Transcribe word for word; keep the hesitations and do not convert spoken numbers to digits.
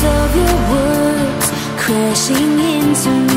of your words crashing into me.